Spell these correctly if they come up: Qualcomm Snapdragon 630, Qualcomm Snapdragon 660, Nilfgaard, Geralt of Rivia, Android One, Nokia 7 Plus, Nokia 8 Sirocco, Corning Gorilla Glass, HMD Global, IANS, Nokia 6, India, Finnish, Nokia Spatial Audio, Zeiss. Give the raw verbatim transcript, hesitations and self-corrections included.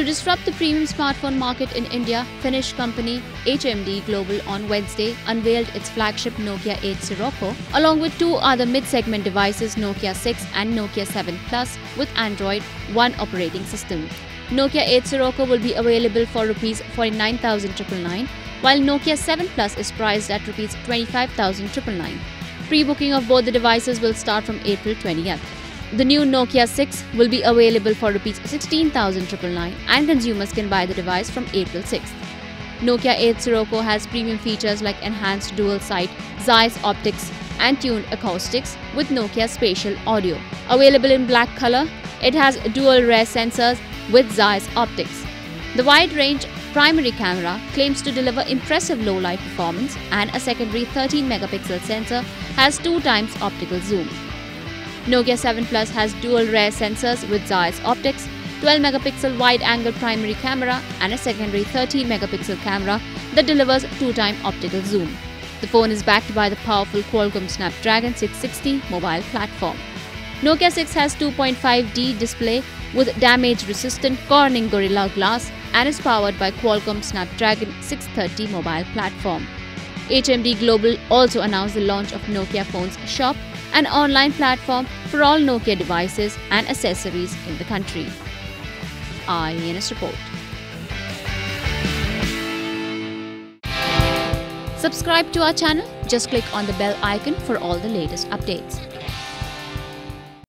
To disrupt the premium smartphone market in India, Finnish company H M D Global on Wednesday unveiled its flagship Nokia eight Sirocco, along with two other mid-segment devices, Nokia six and Nokia seven Plus, with Android One operating system. Nokia eight Sirocco will be available for forty-nine thousand nine hundred rupees, while Nokia seven Plus is priced at twenty-five thousand nine hundred rupees. Pre-booking of both the devices will start from April twentieth. The new Nokia six will be available for sixteen thousand nine hundred rupees and consumers can buy the device from April sixth. Nokia eight Sirocco has premium features like enhanced dual-site Zeiss optics and tuned acoustics with Nokia Spatial Audio. Available in black color, it has dual-rear sensors with Zeiss optics. The wide-range primary camera claims to deliver impressive low-light performance, and a secondary thirteen megapixel sensor has two times optical zoom. Nokia seven Plus has dual rear sensors with Zeiss optics, twelve megapixel wide-angle primary camera and a secondary thirteen megapixel camera that delivers two-time optical zoom. The phone is backed by the powerful Qualcomm Snapdragon six sixty mobile platform. Nokia six has two point five D display with damage-resistant Corning Gorilla Glass and is powered by Qualcomm Snapdragon six thirty mobile platform. H M D Global also announced the launch of Nokia Phones Shop, an online platform for all Nokia devices and accessories in the country. I A N S Report. Subscribe to our channel. Just click on the bell icon for all the latest updates.